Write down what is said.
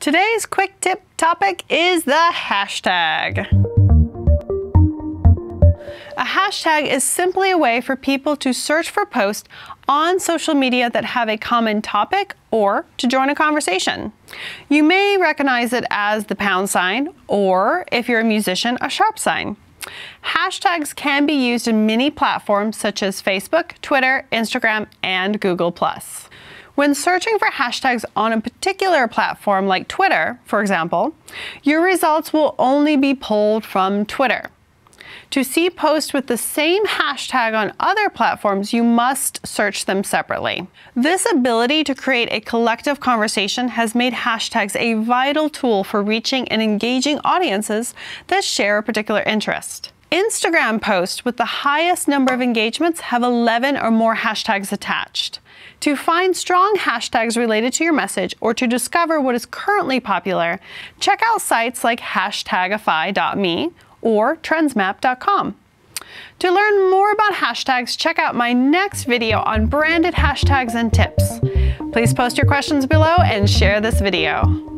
Today's quick tip topic is the hashtag. A hashtag is simply a way for people to search for posts on social media that have a common topic or to join a conversation. You may recognize it as the # sign or, if you're a musician, a #sign. Hashtags can be used in many platforms such as Facebook, Twitter, Instagram, and Google+. When searching for hashtags on a particular platform like Twitter, for example, your results will only be pulled from Twitter. To see posts with the same hashtag on other platforms, you must search them separately. This ability to create a collective conversation has made hashtags a vital tool for reaching and engaging audiences that share a particular interest. Instagram posts with the highest number of engagements have 11 or more hashtags attached. To find strong hashtags related to your message or to discover what is currently popular, check out sites like Hashtagify.me or Trendsmap.com. To learn more about hashtags, check out my next video on branded hashtags and tips. Please post your questions below and share this video.